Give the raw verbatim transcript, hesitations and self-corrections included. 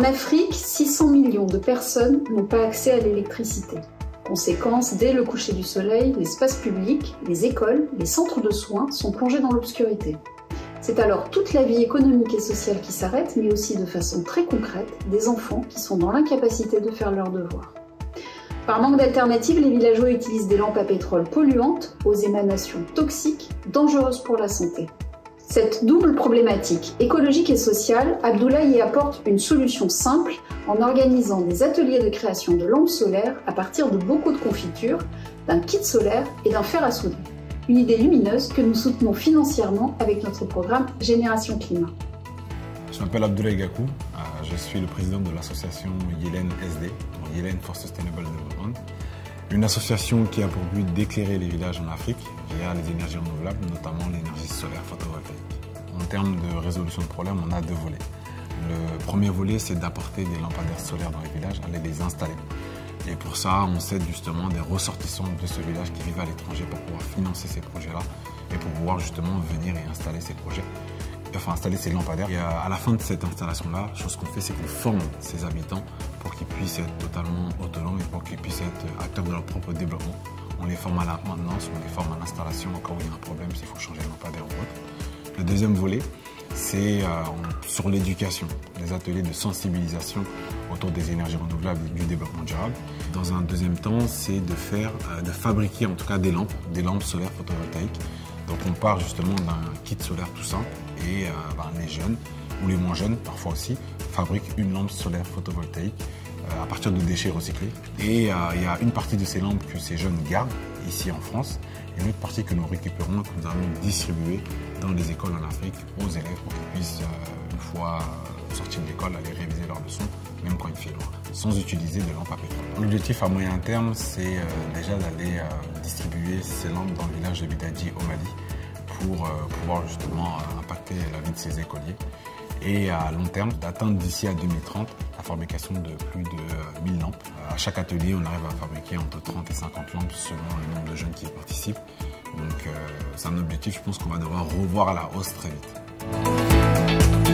En Afrique, six cents millions de personnes n'ont pas accès à l'électricité. Conséquence, dès le coucher du soleil, l'espace public, les écoles, les centres de soins sont plongés dans l'obscurité. C'est alors toute la vie économique et sociale qui s'arrête, mais aussi de façon très concrète, des enfants qui sont dans l'incapacité de faire leurs devoirs. Par manque d'alternatives, les villageois utilisent des lampes à pétrole polluantes, aux émanations toxiques, dangereuses pour la santé. Cette double problématique écologique et sociale, Abdoulaye y apporte une solution simple en organisant des ateliers de création de lampes solaires à partir de beaucoup de confitures, d'un kit solaire et d'un fer à souder. Une idée lumineuse que nous soutenons financièrement avec notre programme Génération Climat. Je m'appelle Abdoulaye Gakou, je suis le président de l'association Yeelen S D, Yeelen for Sustainable Development, une association qui a pour but d'éclairer les villages en Afrique via les énergies renouvelables, notamment l'énergie solaire photovoltaïque. En termes de résolution de problèmes, on a deux volets. Le premier volet, c'est d'apporter des lampadaires solaires dans les villages, aller les installer. Et pour ça, on s'aide justement des ressortissants de ce village qui vivent à l'étranger pour pouvoir financer ces projets-là et pour pouvoir justement venir et installer ces projets. Enfin, installer ces lampadaires. Et à la fin de cette installation-là, chose qu'on fait, c'est qu'on forme ces habitants pour qu'ils puissent être totalement autonomes et pour qu'ils puissent être acteurs de leur propre développement. On les forme à la maintenance, on les forme à l'installation, au cas où il y a un problème, s'il faut changer le lampadaire ou autre. Le deuxième volet, c'est euh, sur l'éducation, les ateliers de sensibilisation autour des énergies renouvelables et du développement durable. Dans un deuxième temps, c'est de faire, euh, de fabriquer en tout cas des lampes, des lampes solaires photovoltaïques. Donc on part justement d'un kit solaire tout simple et euh, ben, les jeunes, ou les moins jeunes parfois aussi, fabriquent une lampe solaire photovoltaïque euh, à partir de déchets recyclés. Et il euh, y a une partie de ces lampes que ces jeunes gardent ici en France et une autre partie que nous récupérons, que nous allons distribuer dans les écoles en Afrique aux élèves pour qu'ils puissent, euh, une fois euh, sortis de l'école, aller réviser leurs leçons, même quand il fait loin, sans utiliser de lampes à pétrole. L'objectif à moyen terme, c'est euh, déjà d'aller euh, distribuer ces lampes dans le village de Bidadi au Mali pour euh, pouvoir justement euh, impacter la vie de ces écoliers. Et à long terme, d'atteindre d'ici à deux mille trente la fabrication de plus de euh, mille lampes. À chaque atelier, on arrive à fabriquer entre trente et cinquante lampes selon le nombre de jeunes qui y participent. Donc euh, c'est un objectif, je pense qu'on va devoir revoir à la hausse très vite.